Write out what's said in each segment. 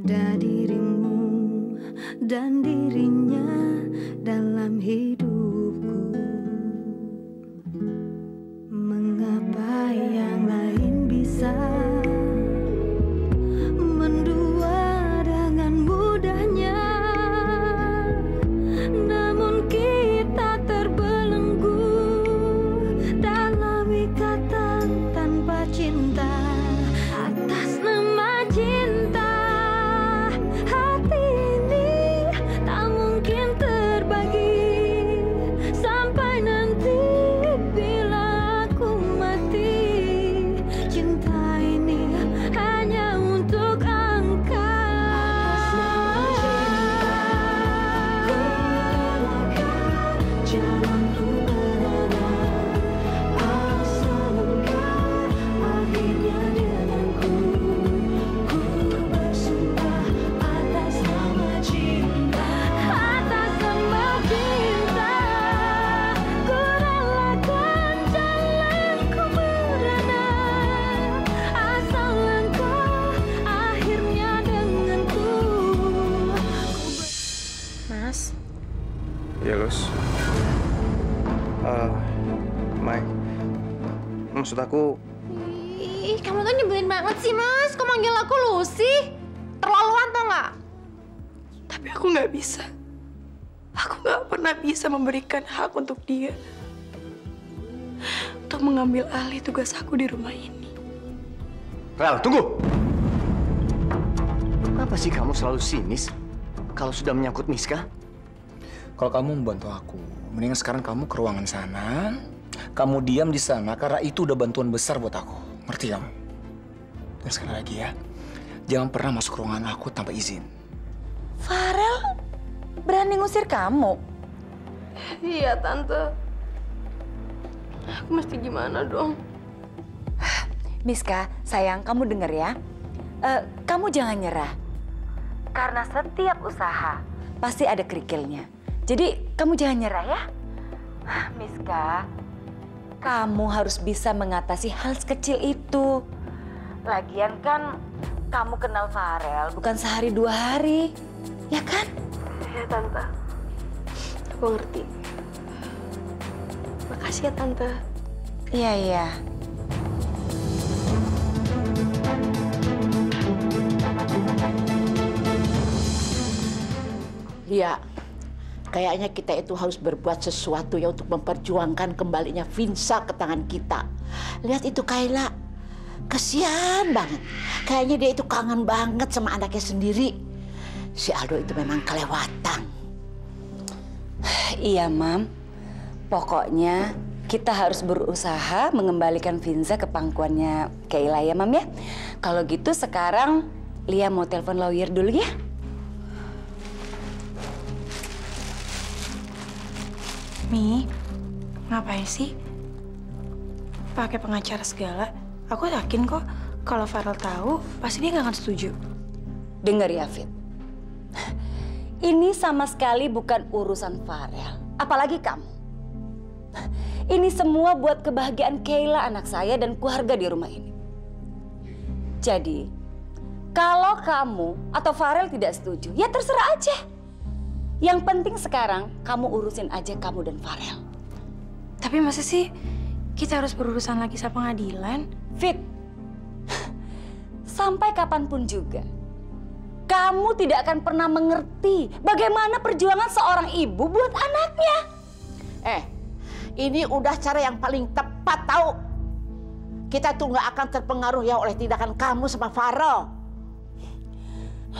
ada dirimu dan dirinya dalam hidupku. Mengapa yang lain bisa mendua dengan mudahnya, namun kita terbelenggu dalam ikatan tanpa cinta. Atas nama cinta, maksud aku... Ih, kamu tuh nyebelin banget sih, Mas. Kok manggil aku Lucy? Terlaluan tau nggak? Tapi aku nggak bisa. Aku nggak pernah bisa memberikan hak untuk dia. Untuk mengambil alih tugas aku di rumah ini. Rel, tunggu! Kenapa sih kamu selalu sinis kalau sudah menyangkut Niska? Kalau kamu membantu aku, mendingan sekarang kamu ke ruangan sana. Kamu diam di sana karena itu udah bantuan besar buat aku. Ngerti kamu? Dan sekali lagi ya, jangan pernah masuk ruangan aku tanpa izin. Farel berani ngusir kamu? Iya, Tante. Aku mesti gimana dong? Miska, sayang, kamu denger ya. Kamu jangan nyerah. Karena setiap usaha pasti ada kerikilnya. Jadi kamu jangan nyerah ya. Miska, kamu harus bisa mengatasi hal sekecil itu. Lagian kan kamu kenal Farel bukan sehari dua hari, ya kan? Ya, Tante. Aku ngerti. Makasih ya, Tante. Iya, iya. Lia, kayaknya kita itu harus berbuat sesuatu ya untuk memperjuangkan kembalinya Vinza ke tangan kita. Lihat itu Kayla, kesian banget. Kayaknya dia itu kangen banget sama anaknya sendiri. Si Aldo itu memang kelewatan. Iya, Mam. Pokoknya kita harus berusaha mengembalikan Vinza ke pangkuannya Kayla ya, Mam ya. Kalau gitu sekarang Lia mau telepon lawyer dulu ya. Mi, ngapain sih? Pakai pengacara segala. Aku yakin kok kalau Farel tahu, pasti dia nggak akan setuju. Dengar ya, Fit. Ini sama sekali bukan urusan Farel, apalagi kamu. Ini semua buat kebahagiaan Kayla, anak saya, dan keluarga di rumah ini. Jadi, kalau kamu atau Farel tidak setuju, ya terserah aja. Yang penting sekarang, kamu urusin aja kamu dan Farel. Tapi masa sih kita harus berurusan lagi sama pengadilan? Fit, sampai kapanpun juga, kamu tidak akan pernah mengerti bagaimana perjuangan seorang ibu buat anaknya. Ini udah cara yang paling tepat tahu. Kita tuh nggak akan terpengaruh ya oleh tindakan kamu sama Farel.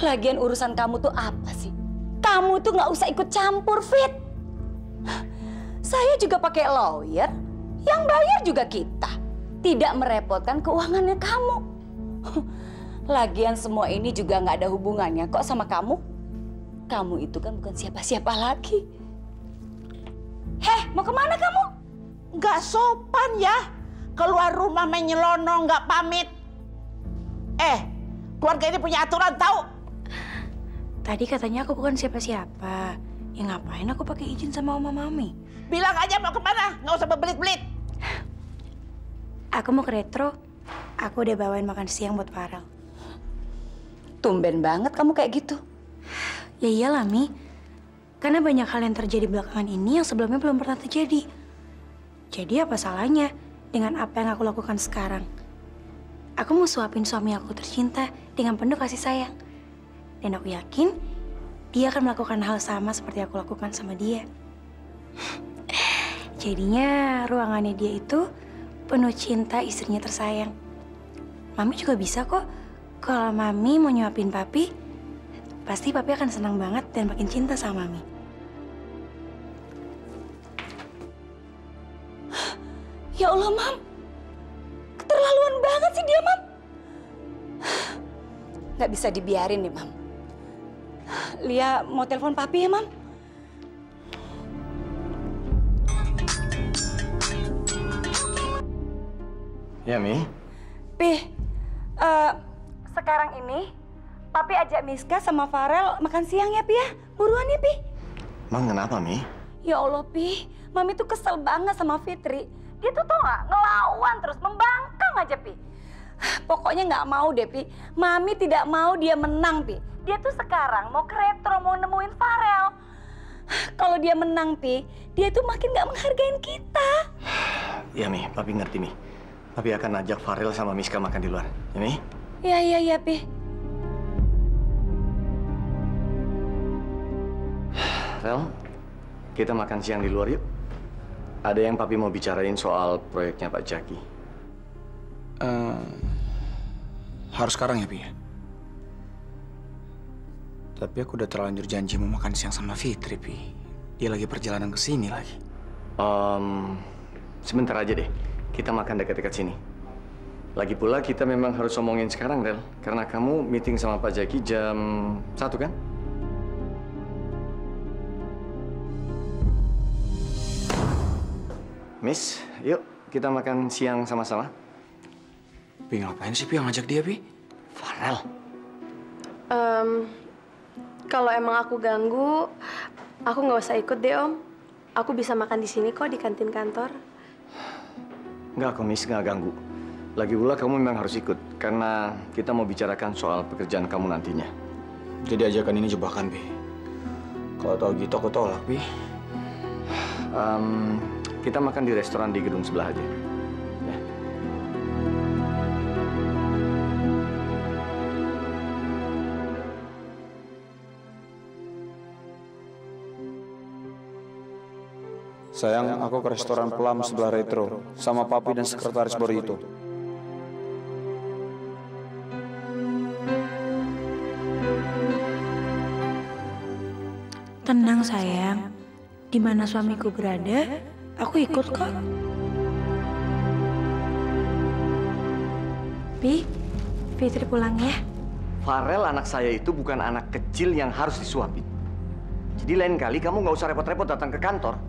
Lagian urusan kamu tuh apa sih? Kamu tuh nggak usah ikut campur, Fit. Saya juga pakai lawyer, yang bayar juga kita. Tidak merepotkan keuangannya kamu. Lagian semua ini juga nggak ada hubungannya kok sama kamu. Kamu itu kan bukan siapa-siapa lagi. Heh, mau kemana kamu? Nggak sopan ya, keluar rumah menyelonong nggak pamit. Keluarga ini punya aturan tahu. Tadi katanya aku bukan siapa-siapa. Ya ngapain aku pakai izin sama Oma Mami? Bilang aja mau kemana, nggak usah berbelit-belit. Aku mau ke Retro. Aku udah bawain makan siang buat Farel. Tumben banget kamu kayak gitu. Ya iyalah, Mi. Karena banyak hal yang terjadi belakangan ini yang sebelumnya belum pernah terjadi. Jadi apa salahnya dengan apa yang aku lakukan sekarang? Aku mau suapin suami aku tercinta dengan penuh kasih sayang. Dan aku yakin dia akan melakukan hal sama seperti aku lakukan sama dia. Jadinya ruangannya dia itu penuh cinta istrinya tersayang. Mami juga bisa kok. Kalau Mami mau nyuapin Papi, pasti Papi akan senang banget dan makin cinta sama Mami. Ya Allah, Mam. Keterlaluan banget sih dia, Mam. Nggak bisa dibiarin nih, Mam. Lia mau telepon Papi ya, Mam? Ya, Mi. Pi, sekarang ini, Papi ajak Miska sama Farel makan siang ya, Pi ya? Buruan ya, Pi. Mam, kenapa, Mi? Ya Allah, Pi. Mami tuh kesel banget sama Fitri. Dia tuh tau gak? Ngelawan terus, membangkang aja, Pi. Pokoknya gak mau deh, Pi. Mami tidak mau dia menang, Pi. Dia tuh sekarang mau ke Retro, mau nemuin Farel. Kalau dia menang, Pi, dia tuh makin gak menghargain kita. Ya, Mi. Papi ngerti, Mi. Papi akan ajak Farel sama Miska makan di luar. Ya, Mi? Iya, Pi. Rel, kita makan siang di luar yuk. Ada yang Papi mau bicarain soal proyeknya Pak Zaki. Harus sekarang ya, Pi? Tapi aku udah terlanjur janji mau makan siang sama Fitri, Pi. Dia lagi perjalanan ke sini lagi. Sebentar aja deh. Kita makan dekat-dekat sini. Lagi pula kita memang harus omongin sekarang, Rel. Karena kamu meeting sama Pak Zaki jam 1, kan? Miss, yuk kita makan siang sama-sama. Pi, ngapain sih Pi yang ngajak dia, Pi? Farel. Kalau emang aku ganggu, aku nggak usah ikut deh, Om. Aku bisa makan di sini kok, di kantin kantor. Nggak kok, Miss. Nggak ganggu. Lagi pula kamu memang harus ikut, karena kita mau bicarakan soal pekerjaan kamu nantinya. Jadi ajakan ini jebakan, Pi. Kalau tahu gitu aku tolak, Pi. Kita makan di restoran di gedung sebelah aja. Ya. Sayang, aku ke restoran Plum sebelah Retro, sama Papi dan sekretaris baru itu. Tenang sayang, di mana suamiku berada, aku ikut kok. Pi, Fitri pulang ya. Farel anak saya itu bukan anak kecil yang harus disuapin. Jadi lain kali kamu nggak usah repot-repot datang ke kantor.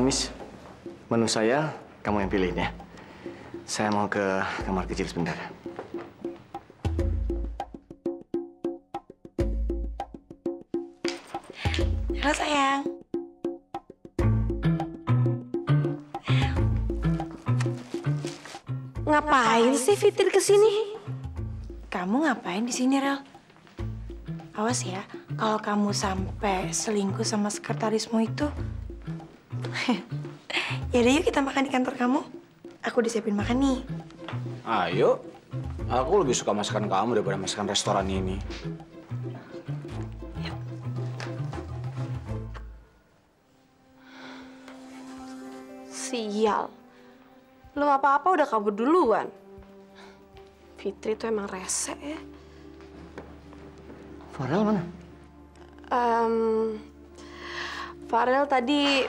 Miss, menu saya kamu yang pilihin ya. Saya mau ke kamar kecil sebentar. Halo sayang. Ngapain sih Fitri kesini? Kamu ngapain di sini, Rel? Awas ya, kalau kamu sampai selingkuh sama sekretarismu itu. Yaudah yuk kita makan di kantor kamu. Aku disiapin makan nih. Ayo. Aku lebih suka masakan kamu daripada masakan restoran ini. Yuk. Sial. Belum apa-apa udah kabur duluan. Fitri tuh emang rese ya. Farel mana? Farel tadi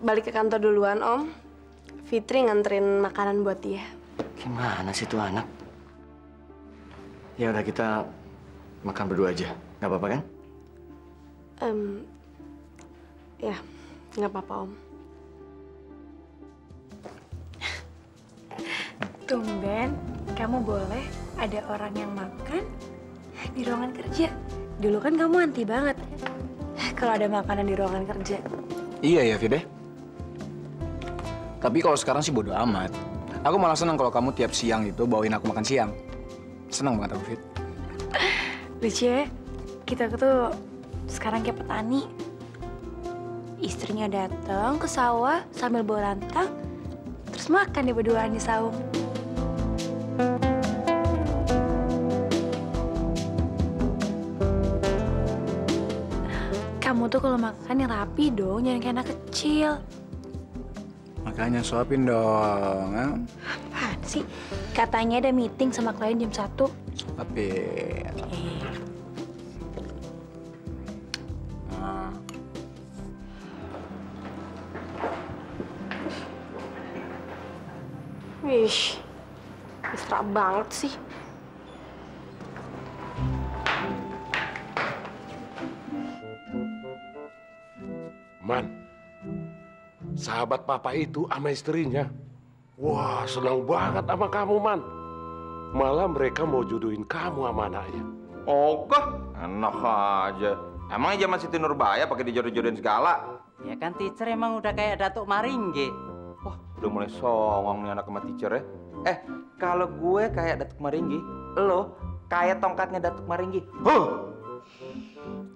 balik ke kantor duluan, Om. Fitri nganterin makanan buat dia. Gimana sih tuh anak? Ya udah kita makan berdua aja. Nggak apa-apa kan? Ya, nggak apa-apa, Om. Tumben, kamu boleh ada orang yang makan di ruangan kerja. Dulu kan kamu anti banget kalau ada makanan di ruangan kerja. Iya ya, Fide. Tapi kalau sekarang sih bodo amat. Aku malah senang kalau kamu tiap siang itu bawain aku makan siang. Senang banget aku, Fit. Lucu ya, kita tuh sekarang kayak petani. Istrinya datang ke sawah sambil bawa rantang, terus makan dia berduaan di saung. Kamu tuh kalau makan yang rapi dong, jangan kayak anak kecil. Makanya suapin dong, ha? Apaan sih? Katanya ada meeting sama klien jam 1. Tapi... Nah. Wih, mesra banget sih. Man. Sahabat papa itu sama istrinya. Wah, senang banget sama kamu, Man. Malah mereka mau jodohin kamu sama anaknya. Ogah, enak aja. Emang zaman Siti Nurbaya pakai dijodoh-jodohin segala? Ya kan, teacher emang udah kayak Datuk Maringgi. Wah, udah mulai songong nih anak sama teacher ya. Kalau gue kayak Datuk Maringgi, lo kayak tongkatnya Datuk Maringgi. Huh!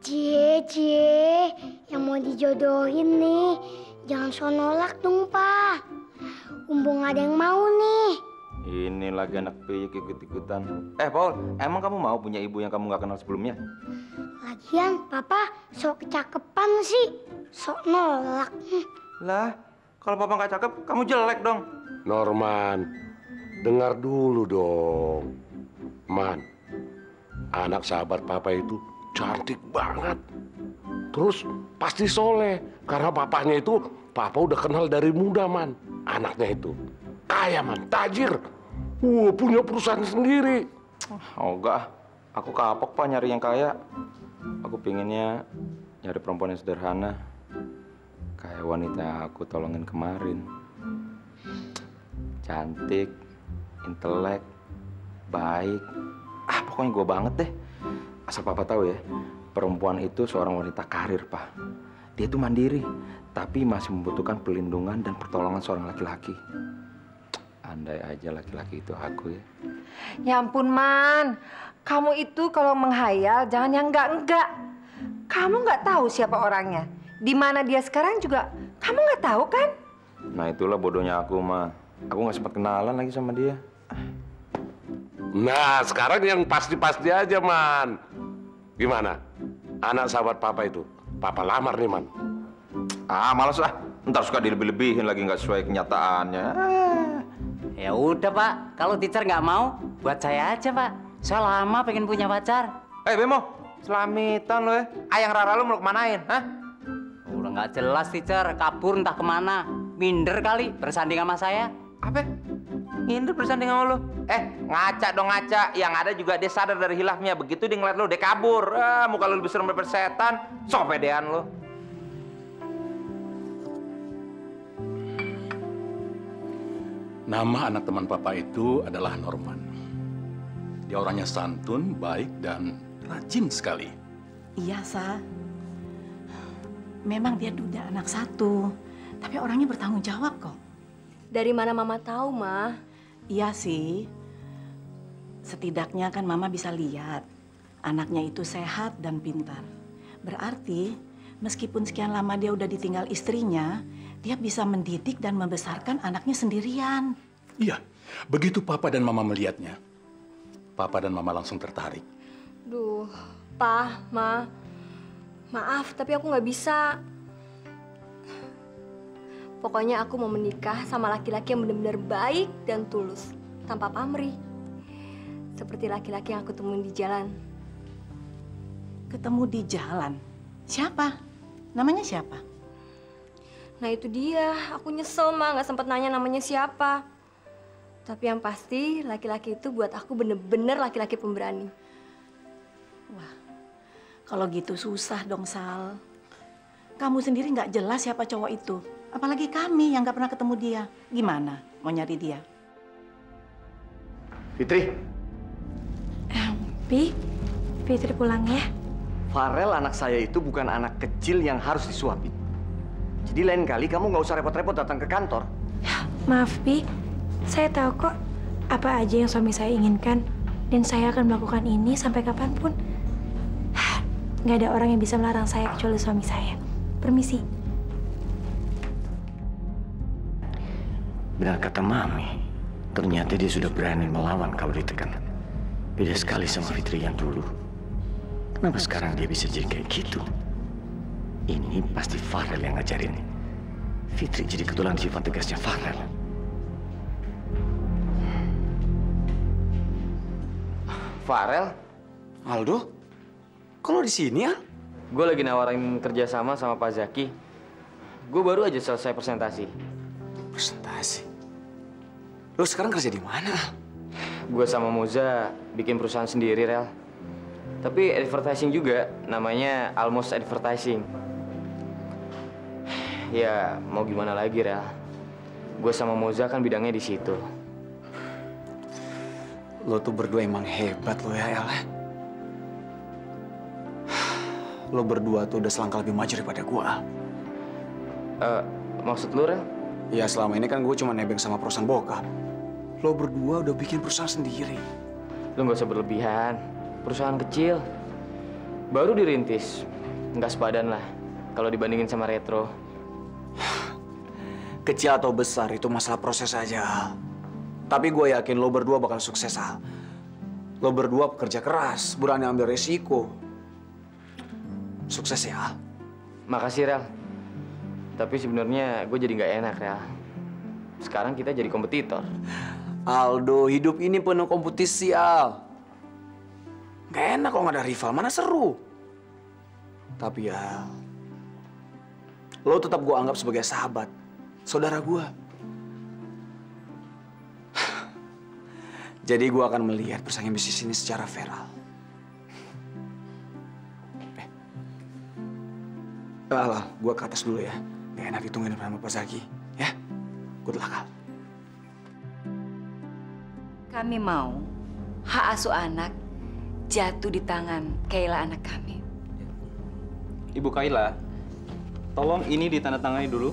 Cie, yang mau dijodohin nih. Jangan so nolak dong, Pak. Umbung ada yang mau nih. Ini lagi anak piyik ikut-ikutan. Paul, emang kamu mau punya ibu yang kamu nggak kenal sebelumnya? Lagian, Papa sok kecakepan sih. Sok nolak. Lah, kalau Papa nggak cakep, kamu jelek dong. Norman, dengar dulu dong. Man, anak sahabat Papa itu cantik banget. Terus pasti soleh, karena papahnya itu papa udah kenal dari muda, Man. Anaknya itu kaya, Man, tajir. Punya perusahaan sendiri. Oh enggak, aku kapok, Pak, nyari yang kaya. Aku pinginnya nyari perempuan yang sederhana. Kayak wanita yang aku tolongin kemarin. Cantik, intelek, baik. Pokoknya gue banget deh. Asal papa tahu ya, perempuan itu seorang wanita karir, Pak. Dia itu mandiri, tapi masih membutuhkan pelindungan dan pertolongan seorang laki-laki. Andai aja laki-laki itu aku ya. Ya ampun, Man. Kamu itu kalau menghayal jangan yang enggak-enggak. Kamu nggak tahu siapa orangnya. Di mana dia sekarang juga kamu nggak tahu kan? Nah itulah bodohnya aku, Ma. Aku nggak sempat kenalan lagi sama dia. Nah sekarang yang pasti-pasti aja, Man. Gimana? Anak sahabat papa itu, papa lamar nih, Man. Malas lah. Ntar suka dilebih-lebihin lagi nggak sesuai kenyataannya. Ya udah, Pak. Kalau teacher nggak mau, buat saya aja, Pak. Saya lama pengen punya pacar. Bemo, selamitan lo ya. Ayang Rara lo mau kemanain, hah? Udah nggak jelas, teacher. Kabur entah kemana. Minder kali bersanding sama saya. Apa? Minder bersanding sama lo? Ngaca dong, ngaca. Yang ada juga dia sadar dari hilafnya. Begitu dia ngeliat lo, dia kabur. Muka lo lebih serem daripada setan. Sok pedean lo. Nama anak teman papa itu adalah Norman. Dia orangnya santun, baik, dan rajin sekali. Iya, Sa. Memang dia duda anak satu. Tapi orangnya bertanggung jawab kok. Dari mana Mama tahu, Ma? Iya sih, setidaknya kan Mama bisa lihat anaknya itu sehat dan pintar. Berarti meskipun sekian lama dia udah ditinggal istrinya, dia bisa mendidik dan membesarkan anaknya sendirian. Iya, begitu Papa dan Mama melihatnya, Papa dan Mama langsung tertarik. Duh, Pa, Ma, maaf tapi aku nggak bisa. Pokoknya aku mau menikah sama laki-laki yang benar-benar baik dan tulus, tanpa pamrih. Seperti laki-laki yang aku temuin di jalan. Ketemu di jalan? Siapa? Namanya siapa? Nah itu dia, aku nyesel, Ma, nggak sempat nanya namanya siapa. Tapi yang pasti laki-laki itu buat aku bener-bener laki-laki pemberani. Wah, kalau gitu susah dong, Sal. Kamu sendiri nggak jelas siapa cowok itu. Apalagi kami yang nggak pernah ketemu dia. Gimana mau nyari dia? Fitri. Bi, Fitri pulang ya. Farel anak saya itu bukan anak kecil yang harus disuapin. Jadi lain kali kamu nggak usah repot-repot datang ke kantor. Ya, maaf Bi, saya tahu kok apa aja yang suami saya inginkan. Dan saya akan melakukan ini sampai kapanpun. Nggak ada orang yang bisa melarang saya kecuali suami saya. Permisi. Benar kata Mami. Ternyata dia sudah berani melawan kalau ditekan. Beda sekali sama Fitri yang dulu. Kenapa sekarang dia bisa jadi kayak gitu? Ini pasti Farel yang ngajarin. Fitri jadi ketulan sifat tegasnya Farel. Farel? Aldo? Kok lo di sini ya? Gue lagi nawarin kerjasama sama Pak Zaki. Gue baru aja selesai presentasi. Presentasi? Lo sekarang kerja di mana? Gue sama Moza bikin perusahaan sendiri, Rel. Tapi advertising juga, namanya Almost Advertising. Ya, mau gimana lagi, Rel. Gue sama Moza kan bidangnya di situ. Lo tuh berdua emang hebat lo ya, El. Lo berdua tuh udah selangkah lebih maju daripada gua. Maksud lo, Rel? Ya, selama ini kan gue cuma nebeng sama perusahaan bokap. Lo berdua udah bikin perusahaan sendiri. Lo nggak usah berlebihan. Perusahaan kecil. Baru dirintis. Nggak sepadan lah kalau dibandingin sama Retro. Kecil atau besar itu masalah proses aja. Tapi gue yakin lo berdua bakal sukses, Al. Lo berdua pekerja keras, berani ambil resiko. Sukses ya. Makasih, Rel. Tapi sebenarnya gue jadi nggak enak, Rel. Sekarang kita jadi kompetitor. Aldo, hidup ini penuh kompetisi, Al. Nggak enak kalau nggak ada rival, mana seru. Tapi ya, lo tetap gue anggap sebagai sahabat, saudara gue. Jadi gue akan melihat persaingan bisnis ini secara fair. Alah, gue ke atas dulu ya. Gak enak hitungin sama Pak Zaki. Ya, good luck, Al. Kami mau hak asuh anak jatuh di tangan Kayla anak kami. Ibu Kayla, tolong ini ditandatangani dulu.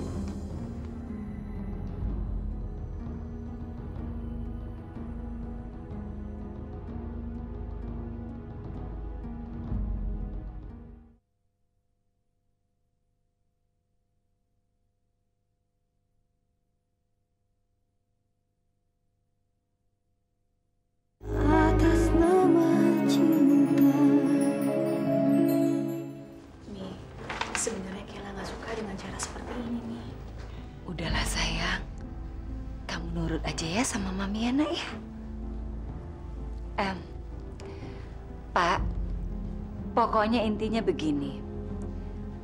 Pokoknya intinya begini,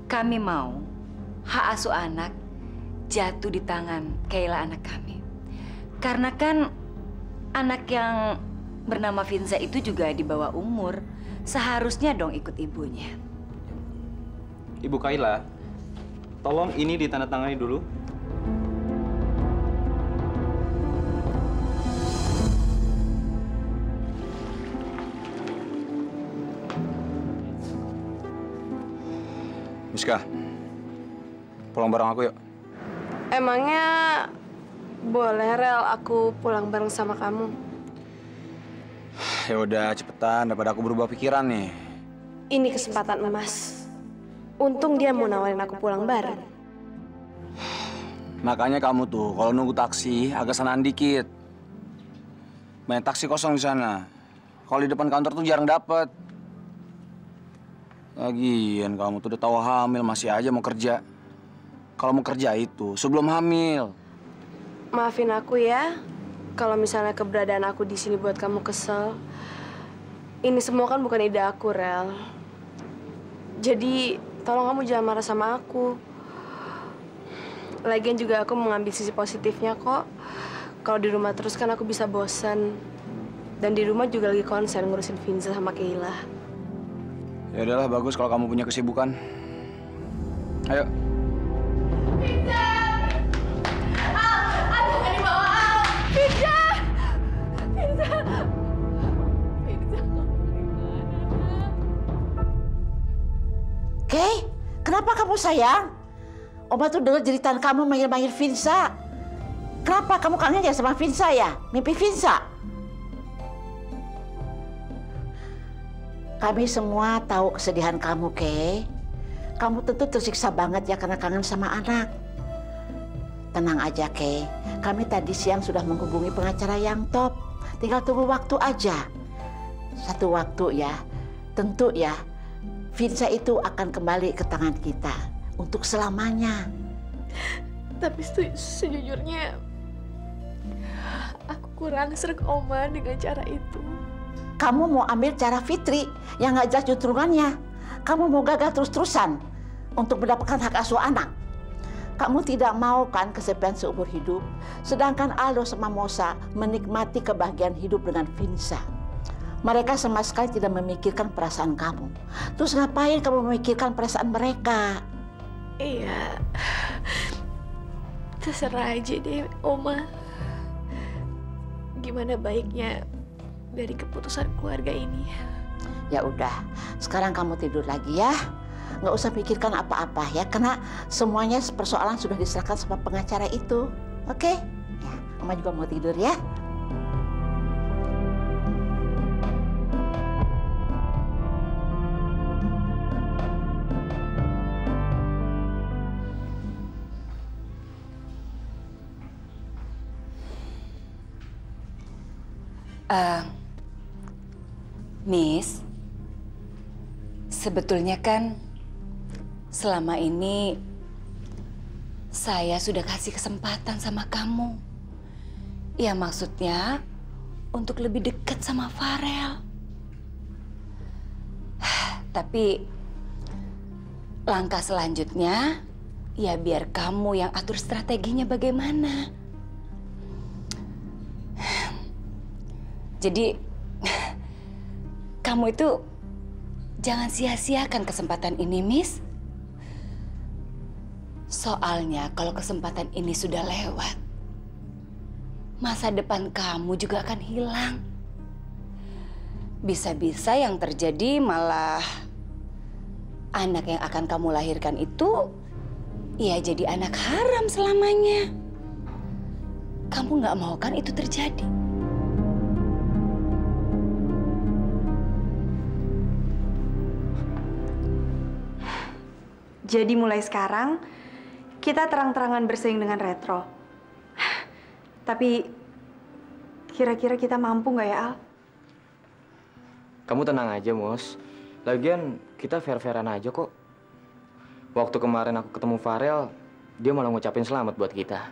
kami mau hak asuh anak jatuh di tangan Keilah anak kami. Karena kan anak yang bernama Vinza itu juga di bawah umur, seharusnya dong ikut ibunya. Ibu Keilah, tolong ini ditandatangani dulu. Miska, pulang bareng aku yuk. Emangnya boleh, Rel, aku pulang bareng sama kamu? Ya udah, cepetan daripada aku berubah pikiran nih. Ini kesempatan Mas. Untung dia mau nawarin aku pulang bareng. Makanya kamu tuh kalau nunggu taksi agak sanaan dikit. Banyak taksi kosong di sana. Kalau di depan kantor tuh jarang dapet. Lagian kamu tuh udah tahu hamil masih aja mau kerja. Kalau mau kerja itu sebelum hamil. Maafin aku ya, kalau misalnya keberadaan aku di sini buat kamu kesel. Ini semua kan bukan ide aku, Rel. Jadi tolong kamu jangan marah sama aku. Lagian juga aku mengambil sisi positifnya kok. Kalau di rumah terus kan aku bisa bosan. Dan di rumah juga lagi konsen ngurusin Vinza sama Keilah. Ya udahlah, bagus kalau kamu punya kesibukan. Ayo. Vinza! Al! Aduh, nggak dibawa, Al! Vinza! Vinza! Kenapa kamu sayang? Oma tuh dengar jeritan kamu manggil-manggil Vinza. Kenapa kamu kangen ya sama Vinza ya? Mimpi Vinza? Kami semua tahu kesedihan kamu, Kay. Kamu tentu tersiksa banget ya karena kangen sama anak. Tenang aja, Kay. Kami tadi siang sudah menghubungi pengacara yang top. Tinggal tunggu waktu aja. Satu waktu ya. Tentu ya. Vinza itu akan kembali ke tangan kita untuk selamanya. Tapi sejujurnya aku kurang sreg Oma dengan cara itu. Kamu mau ambil cara Fitri yang nggak jelas jutrungannya. Kamu mau gagal terus-terusan untuk mendapatkan hak asuh anak. Kamu tidak mau kan kesepian seumur hidup, sedangkan Aldo sama Moza menikmati kebahagiaan hidup dengan Vinza. Mereka sama sekali tidak memikirkan perasaan kamu. Terus ngapain kamu memikirkan perasaan mereka? Iya, terserah aja deh, Oma. Gimana baiknya dari keputusan keluarga ini? Ya udah, sekarang kamu tidur lagi ya. Nggak usah pikirkan apa-apa ya, karena semuanya persoalan sudah diserahkan sama pengacara itu. Oke? Ya, Oma juga mau tidur ya. Miss, sebetulnya kan selama ini saya sudah kasih kesempatan sama kamu. Ya maksudnya untuk lebih dekat sama Farel. Tapi langkah selanjutnya ya biar kamu yang atur strateginya bagaimana. Jadi, kamu itu jangan sia-siakan kesempatan ini, Miss. Soalnya kalau kesempatan ini sudah lewat, masa depan kamu juga akan hilang. Bisa-bisa yang terjadi malah anak yang akan kamu lahirkan itu, ya jadi anak haram selamanya. Kamu nggak mau kan itu terjadi? Jadi mulai sekarang, kita terang-terangan bersaing dengan Retro. Tapi, kira-kira kita mampu nggak ya, Al? Kamu tenang aja, Mos. Lagian, kita fair-fairan aja kok. Waktu kemarin aku ketemu Farel, dia malah ngucapin selamat buat kita.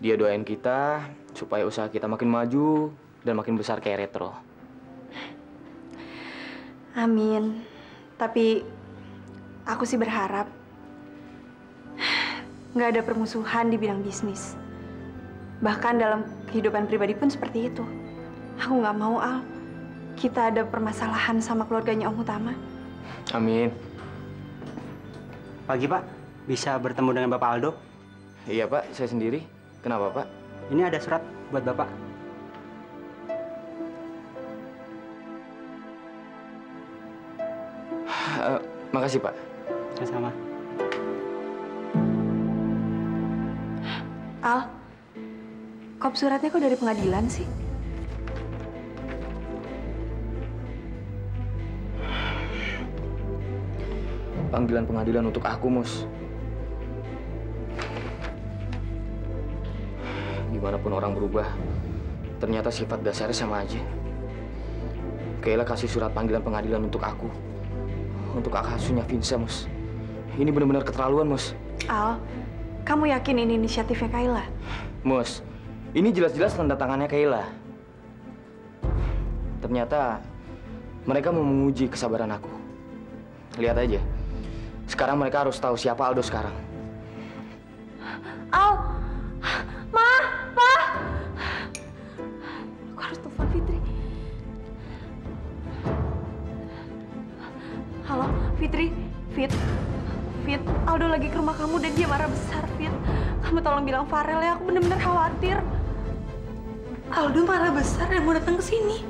Dia doain kita supaya usaha kita makin maju dan makin besar kayak Retro. Amin. Tapi aku sih berharap nggak ada permusuhan di bidang bisnis. Bahkan dalam kehidupan pribadi pun seperti itu. Aku nggak mau, Al, kita ada permasalahan sama keluarganya Om Utama. Amin. Pagi, Pak. Bisa bertemu dengan Bapak Aldo? Iya, Pak. Saya sendiri. Kenapa, Pak? Ini ada surat buat Bapak. Makasih, Pak. Sama-sama. Al, kop suratnya kok dari pengadilan sih? Panggilan pengadilan untuk aku, Mus. Gimana pun orang berubah, ternyata sifat dasarnya sama aja. Kayla kasih surat panggilan pengadilan untuk aku. Untuk hak asuhnya Vinza, Mus. Ini benar-benar keterlaluan, Mus. Al, kamu yakin ini inisiatifnya Kayla? Mus, ini jelas-jelas tanda tangannya Kayla. Ternyata mereka mau menguji kesabaran aku. Lihat aja. Sekarang mereka harus tahu siapa Aldo sekarang. Al! Ma! Pa! Aku harus telepon Fitri. Halo, Fitri. Fit, Aldo lagi ke rumah kamu dan dia marah besar, Fit. Kamu tolong bilang Farel ya, aku bener-bener khawatir. Aldo marah besar dan mau datang ke sini.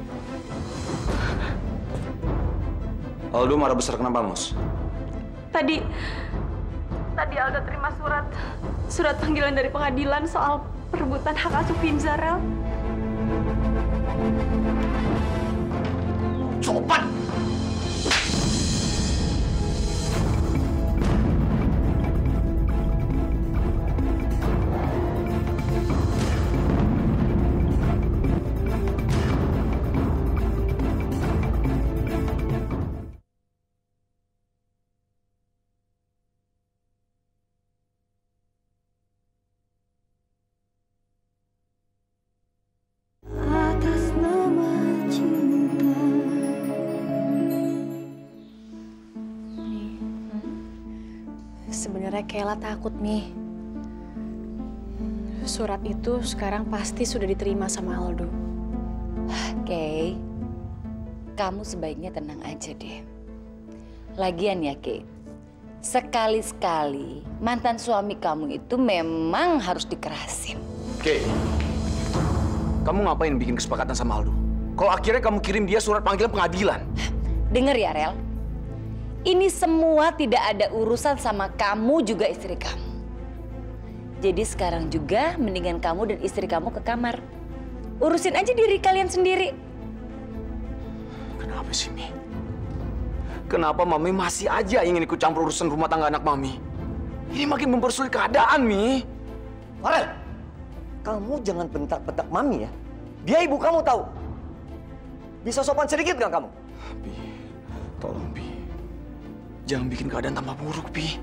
Aldo marah besar kenapa, Mus? Tadi Tadi Aldo terima surat panggilan dari pengadilan soal perebutan hak asuh Vinza, Rel. Sopan! Sebenarnya Kayla takut, Mi. Surat itu sekarang pasti sudah diterima sama Aldo. Kay, kamu sebaiknya tenang aja deh. Lagian ya, Kay, sekali-sekali mantan suami kamu itu memang harus dikerasin. Kay, kamu ngapain bikin kesepakatan sama Aldo? Kalau akhirnya kamu kirim dia surat panggilan pengadilan. Dengar ya, Rel. Ini semua tidak ada urusan sama kamu juga istri kamu. Jadi sekarang juga mendingan kamu dan istri kamu ke kamar. Urusin aja diri kalian sendiri. Kenapa sih, Mi? Kenapa Mami masih aja ingin ikut campur urusan rumah tangga anak Mami? Ini makin mempersulit keadaan, Mi. Farel, kamu jangan bentak-bentak Mami ya. Dia ibu kamu tahu. Bisa sopan sedikit nggak kamu? Bi, tolong Bi. Jangan bikin keadaan tambah buruk, Pi.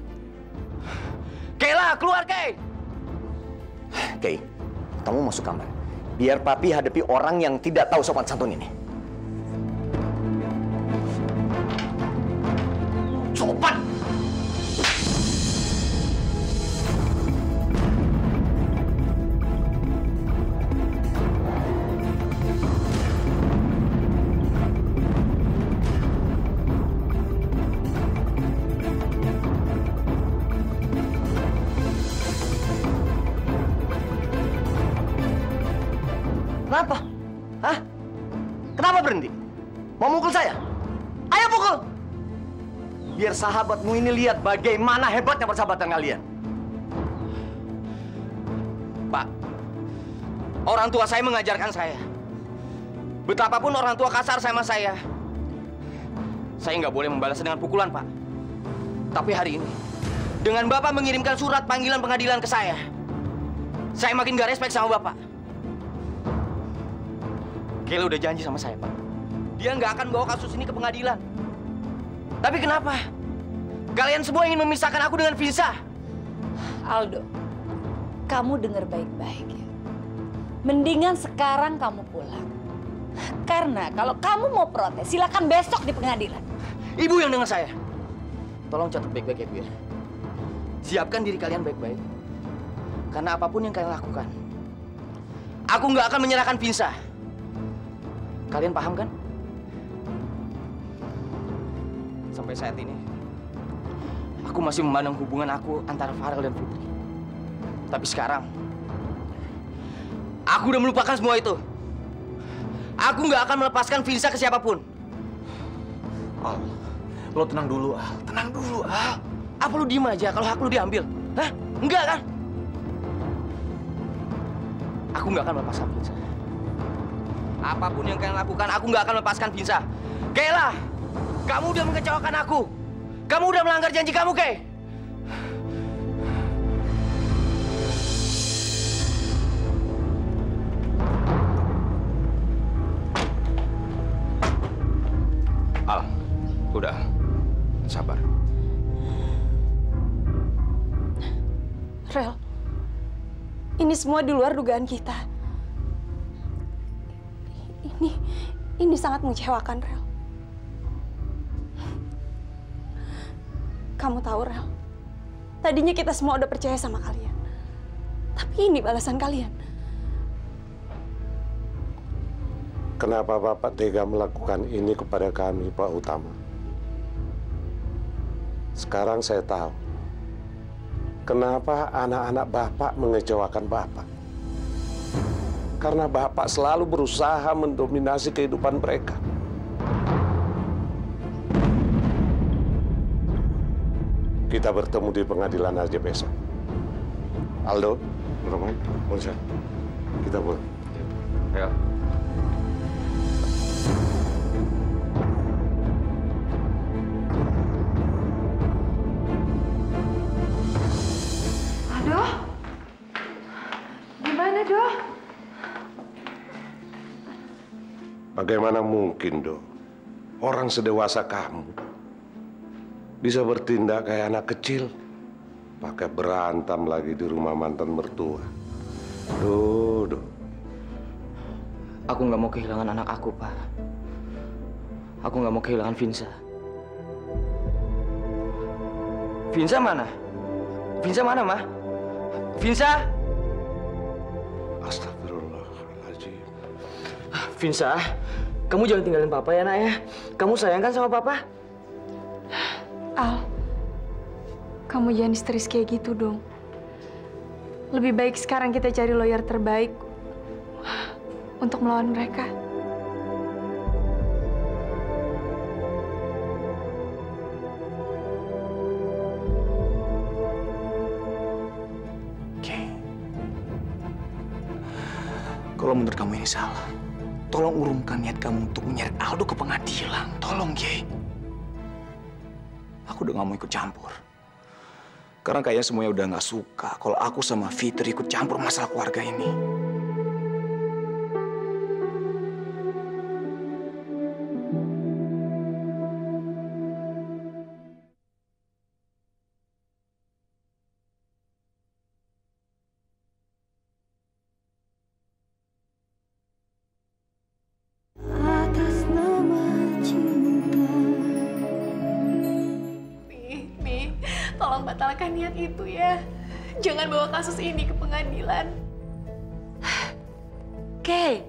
Kayla, keluar, Kay! Kay, kamu masuk kamar. Biar Papi hadapi orang yang tidak tahu sopan santun ini. Sopan! Sahabatmu ini lihat bagaimana hebatnya persahabatan kalian. Pak, orang tua saya mengajarkan saya. Betapapun orang tua kasar sama saya nggak boleh membalasnya dengan pukulan, Pak. Tapi hari ini, dengan Bapak mengirimkan surat panggilan pengadilan ke saya makin nggak respek sama Bapak. Kayla udah janji sama saya, Pak. Dia nggak akan bawa kasus ini ke pengadilan. Tapi kenapa? Kalian semua ingin memisahkan aku dengan Finsa. Aldo, kamu dengar baik-baik ya. Mendingan sekarang kamu pulang. Karena kalau kamu mau protes, silakan besok di pengadilan. Ibu yang dengar saya. Tolong catat baik-baik ya, Bu. Siapkan diri kalian baik-baik. Karena apapun yang kalian lakukan, aku nggak akan menyerahkan Finsa. Kalian paham kan? Sampai saat ini, aku masih memandang hubungan aku antara Farel dan Fitri. Tapi sekarang, aku udah melupakan semua itu. Aku nggak akan melepaskan Vinza ke siapapun. Al, lo tenang dulu, Al. Tenang dulu, Al. Apa lo diem aja kalau hak lo diambil? Hah? Enggak, kan? Aku nggak akan melepaskan Vinza. Apapun yang kalian lakukan, aku nggak akan melepaskan Vinza. Kayla, kamu udah mengecewakan aku. Kamu udah melanggar janji kamu, Kay! Al, udah. Sabar. Rel, ini semua di luar dugaan kita. Ini sangat mengecewakan, Rel. Kamu tahu, Rel, tadinya kita semua udah percaya sama kalian. Tapi ini balasan kalian. Kenapa Bapak tega melakukan ini kepada kami, Pak Utama? Sekarang saya tahu. Kenapa anak-anak Bapak mengecewakan Bapak? Karena Bapak selalu berusaha mendominasi kehidupan mereka. Kita bertemu di pengadilan aja besok. Aldo, Norman, Moza, kita pulang. Ya. Aduh, gimana, Dok? Bagaimana mungkin, Dok? Orang sedewasa kamu bisa bertindak kayak anak kecil, pakai berantem lagi di rumah mantan mertua. Duh, Dok. Aku nggak mau kehilangan anak aku, Pak. Aku nggak mau kehilangan Vinza. Vinza mana? Vinza mana, Ma? Vinza? Astagfirullahaladzim. Vinza, kamu jangan tinggalin Papa ya, Nak ya. Kamu sayang kan sama Papa? Al, kamu jangan histeris kayak gitu dong. Lebih baik sekarang kita cari lawyer terbaik untuk melawan mereka. Oke. Kalau menurut kamu ini salah, tolong urungkan niat kamu untuk menyeret Aldo ke pengadilan. Tolong, Kay. Aku udah gak mau ikut campur. Karena kayaknya semuanya udah gak suka kalau aku sama Fitri ikut campur masalah keluarga ini. Batalkan niat itu ya. Jangan bawa kasus ini ke pengadilan. Kay,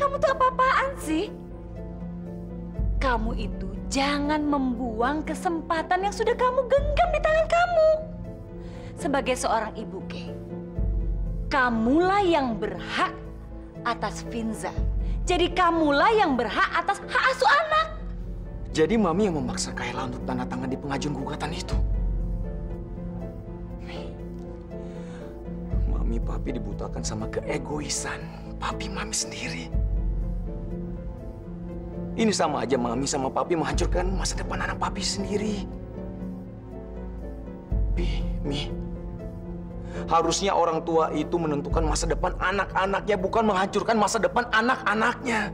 kamu tuh apa-apaan sih? Kamu itu jangan membuang kesempatan yang sudah kamu genggam di tangan kamu. Sebagai seorang ibu, Kay, kamulah yang berhak atas Vinza. Jadi kamulah yang berhak atas hak asuh anak. Jadi Mami yang memaksa Kayla untuk tanda tangan di pengajuan gugatan itu. Mami Papi dibutakan sama keegoisan Papi Mami sendiri. Ini sama aja Mami sama Papi menghancurkan masa depan anak Papi sendiri. Pi, Mi, harusnya orang tua itu menentukan masa depan anak-anaknya, bukan menghancurkan masa depan anak-anaknya.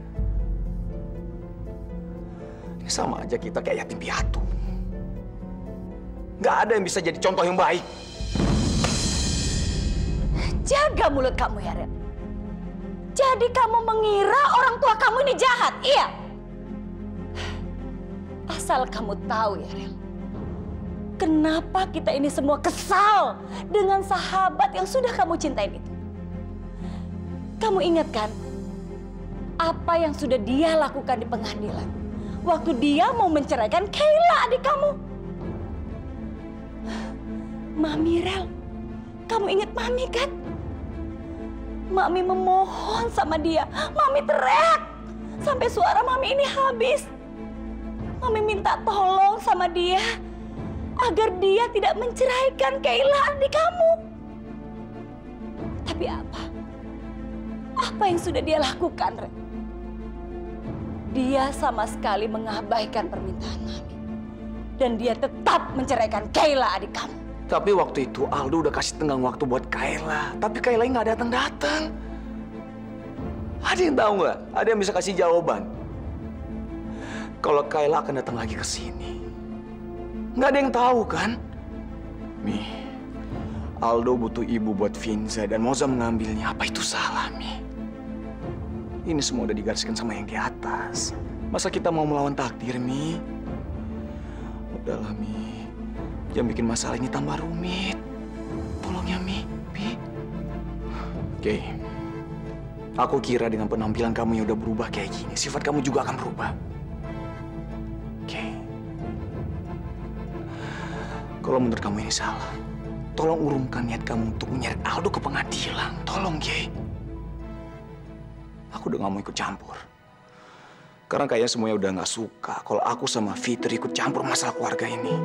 Sama aja kita kayak yatim piatu. Nggak ada yang bisa jadi contoh yang baik. Jaga mulut kamu ya, Ren. Jadi kamu mengira orang tua kamu ini jahat, iya? Asal kamu tahu ya, Ren. Kenapa kita ini semua kesal dengan sahabat yang sudah kamu cintain itu? Kamu ingat kan apa yang sudah dia lakukan di pengadilan? Waktu dia mau menceraikan Kayla adik kamu. Mami Rel, kamu ingat Mami kan? Mami memohon sama dia, Mami teriak sampai suara Mami ini habis. Mami minta tolong sama dia agar dia tidak menceraikan Kayla adik kamu. Tapi apa? Apa yang sudah dia lakukan, Rel? Dia sama sekali mengabaikan permintaan Mami. Dan dia tetap menceraikan Kayla adik kamu. Tapi waktu itu Aldo udah kasih tenggang waktu buat Kayla. Tapi Kayla nggak datang-datang. Ada yang tahu nggak? Ada yang bisa kasih jawaban? Kalau Kayla akan datang lagi ke sini. Nggak ada yang tahu kan? Mi, Aldo butuh ibu buat Vinza dan Moza mengambilnya. Apa itu salah, Mi? Ini semua udah digariskan sama yang di atas. Masa kita mau melawan takdir, Mi? Udahlah, Mi. Jangan bikin masalah ini tambah rumit. Tolong ya, Mi. Mi. Oke. Aku kira dengan penampilan kamu yang udah berubah kayak gini, sifat kamu juga akan berubah. Oke. Kalau menurut kamu ini salah, tolong urungkan niat kamu untuk menyeret Aldo ke pengadilan. Tolong, Kay. Aku udah gak mau ikut campur. Karena kayaknya semuanya udah gak suka kalau aku sama Fitri ikut campur masalah keluarga ini.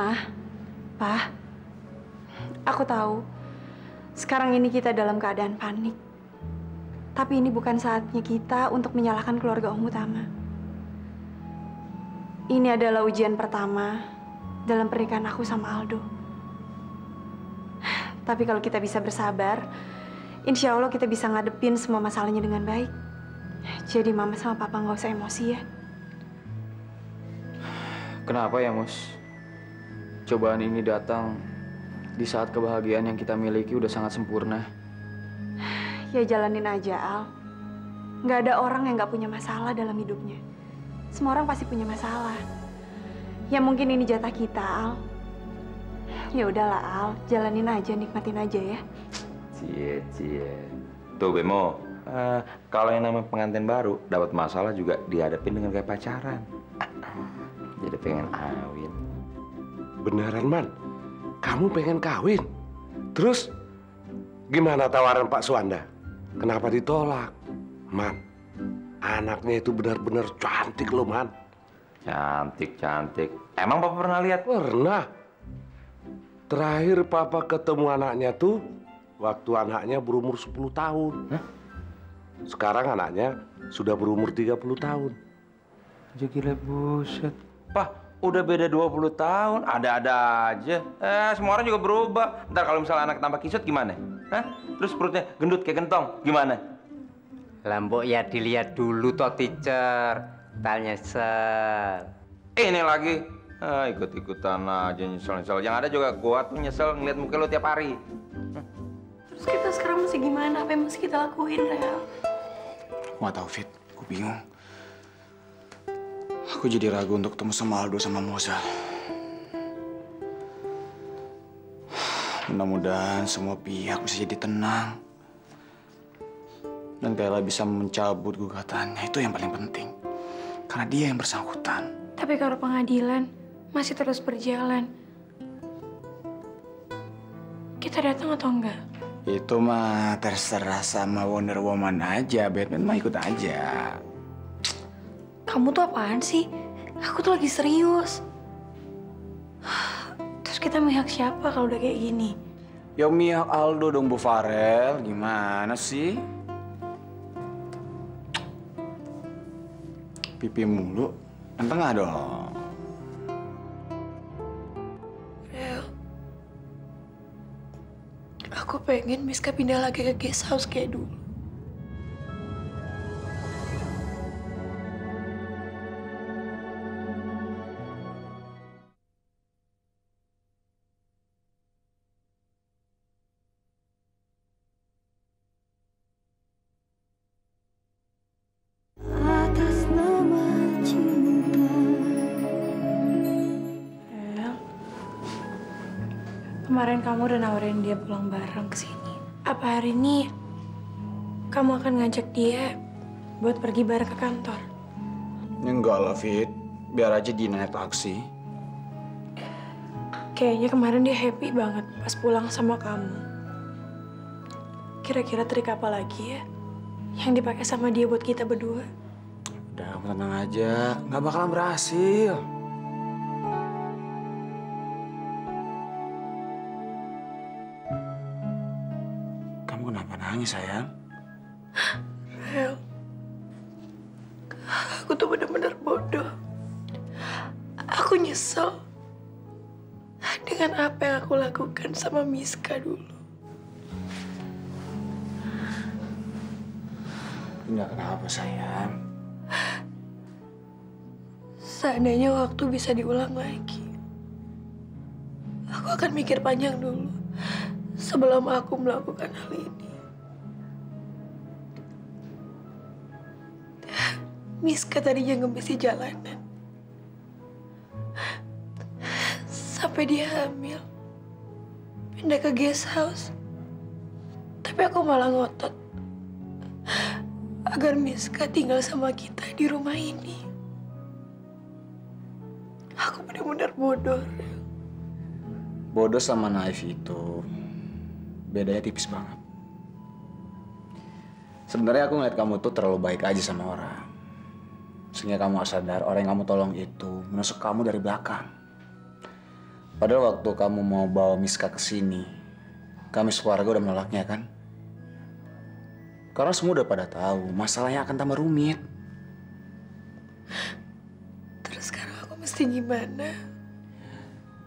Ma, Pa, aku tahu sekarang ini kita dalam keadaan panik. Tapi ini bukan saatnya kita untuk menyalahkan keluarga Om Utama. Ini adalah ujian pertama dalam pernikahan aku sama Aldo. Tapi kalau kita bisa bersabar, insya Allah kita bisa ngadepin semua masalahnya dengan baik. Jadi Mama sama Papa nggak usah emosi ya. Kenapa ya, Mus? Cobaan ini datang di saat kebahagiaan yang kita miliki udah sangat sempurna. Ya jalanin aja, Al. Nggak ada orang yang nggak punya masalah dalam hidupnya. Semua orang pasti punya masalah. Ya mungkin ini jatah kita, Al. Ya udahlah, Al. Jalanin aja, nikmatin aja ya. Cie, cie. Tuh, Bemo. Kalau yang namanya pengantin baru, dapat masalah juga dihadapin dengan kayak pacaran. Jadi pengen kawin. Beneran, Man? Kamu pengen kawin? Terus gimana tawaran Pak Suanda? Kenapa ditolak? Man, anaknya itu benar-benar cantik loh, Man. Cantik. Emang Papa pernah lihat? Pernah. Terakhir Papa ketemu anaknya tuh waktu anaknya berumur 10 tahun. Hah? Sekarang anaknya sudah berumur 30 tahun. Gila, buset. Pak, udah beda 20 tahun, ada-ada aja. Semua orang juga berubah. Ntar kalau misalnya anak tambah kisut gimana? Hah? Terus perutnya gendut kayak gentong, gimana? Lambok ya dilihat dulu toh, teacher. Tanya nyesel. Ini lagi. Ikut-ikutan aja nyesel-nyesel. Yang ada juga gua tuh nyesel ngeliat muka lo tiap hari. Terus kita sekarang mesti gimana? Apa yang mesti kita lakuin, Rel? Gak tau, Fit. Gua bingung. Aku jadi ragu untuk ketemu sama Aldo sama Moza. Mudah-mudahan semua pihak bisa jadi tenang. Dan Kayla bisa mencabut gugatannya, itu yang paling penting. Karena dia yang bersangkutan. Tapi kalau pengadilan masih terus berjalan, kita datang atau enggak? Itu mah terserah sama Wonder Woman aja, Batman mah ikut aja. Kamu tuh apaan sih? Aku tuh lagi serius. Terus kita mihak siapa kalau udah kayak gini? Ya mihak Aldo dong, Bu Farel. Gimana sih? Pipi mulu. Yang tengah dong. Rel. Aku pengen Miska pindah lagi ke guest house kayak dulu. Kemarin kamu udah nawarin dia pulang bareng ke sini. Apa hari ini kamu akan ngajak dia buat pergi bareng ke kantor? Enggak lah, Fit. Biar aja dia naik taksi. Kayaknya kemarin dia happy banget pas pulang sama kamu. Kira-kira trik apa lagi ya yang dipakai sama dia buat kita berdua? Udah, kamu tenang aja. Nggak bakalan berhasil. Nangis, sayang. Rel, aku tuh benar-benar bodoh. Aku nyesel dengan apa yang aku lakukan sama Miska dulu. Enggak kenapa, sayang. Seandainya waktu bisa diulang lagi, aku akan mikir panjang dulu sebelum aku melakukan hal ini. Miska tadinya ngemis di jalanan. Sampai dia hamil. Pindah ke guest house. Tapi aku malah ngotot agar Miska tinggal sama kita di rumah ini. Aku benar-benar bodoh. Bodoh sama naif itu bedanya tipis banget. Sebenarnya aku ngeliat kamu tuh terlalu baik aja sama orang. Sehingga kamu sadar orang yang kamu tolong itu menusuk kamu dari belakang. Padahal waktu kamu mau bawa Miska ke sini, kami sekeluarga udah menolaknya kan? Karena semua udah pada tahu, masalahnya akan tambah rumit. Terus sekarang aku mesti gimana?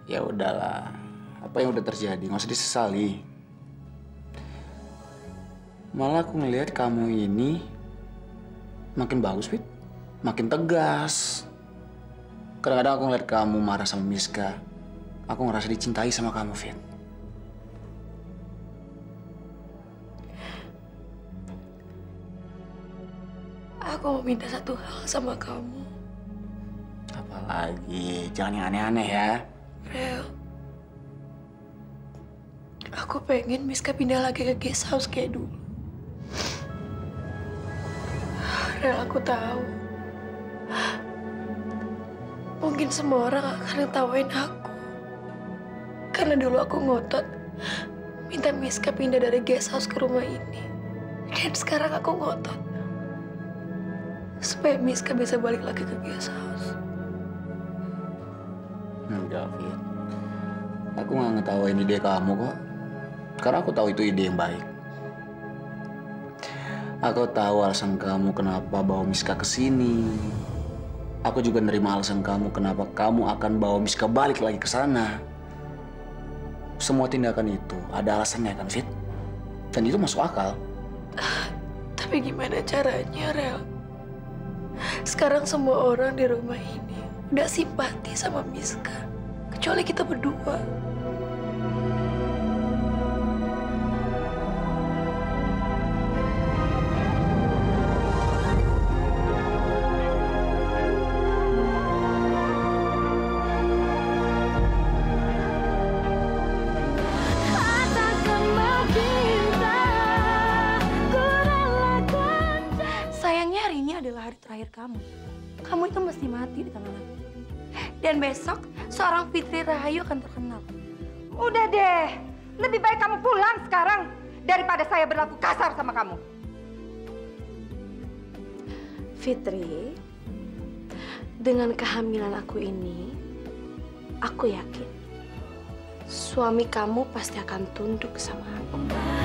Ya udahlah, apa yang udah terjadi nggak usah disesali. Malah aku ngelihat kamu ini makin bagus, Fit, makin tegas. Kadang-kadang aku ngeliat kamu marah sama Miska, aku ngerasa dicintai sama kamu, Fit. Aku mau minta satu hal sama kamu. Apalagi? Jangan yang aneh-aneh ya. Rel, aku pengen Miska pindah lagi ke guest house kayak dulu. Rel, aku tahu. Mungkin semua orang akan ngetawain aku. Karena dulu aku ngotot minta Miska pindah dari guest house ke rumah ini. Dan sekarang aku ngotot supaya Miska bisa balik lagi ke guest house. Enggak, Fit. Aku nggak ngetawain ide kamu kok. Karena aku tahu itu ide yang baik. Aku tahu alasan kamu kenapa bawa Miska ke sini. Aku juga nerima alasan kamu kenapa kamu akan bawa Miska balik lagi ke sana. Semua tindakan itu ada alasannya kan, Fit? Dan itu masuk akal. Tapi gimana caranya, Rel? Sekarang semua orang di rumah ini udah simpati sama Miska, kecuali kita berdua. Kamu itu mesti mati di tangan aku. Dan besok seorang Fitri Rahayu akan terkenal. Udah deh, lebih baik kamu pulang sekarang daripada saya berlaku kasar sama kamu. Fitri, dengan kehamilan aku ini, aku yakin suami kamu pasti akan tunduk sama aku.